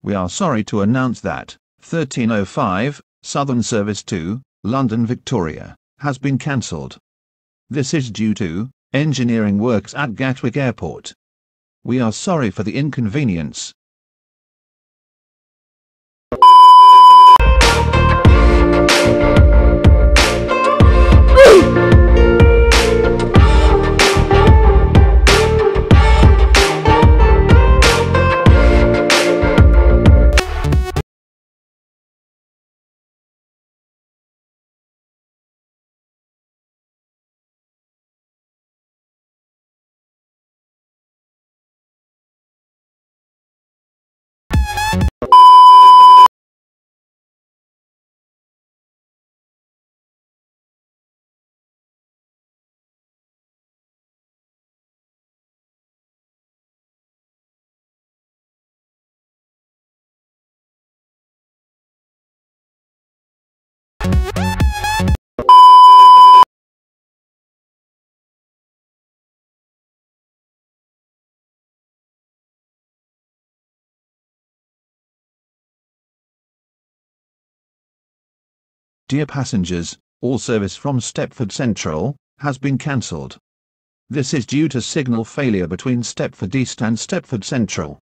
We are sorry to announce that 1305 Southern Service 2, London Victoria, has been cancelled. This is due to engineering works at Gatwick Airport. We are sorry for the inconvenience. Dear passengers, all service from Stepford Central has been cancelled. This is due to signal failure between Stepford East and Stepford Central.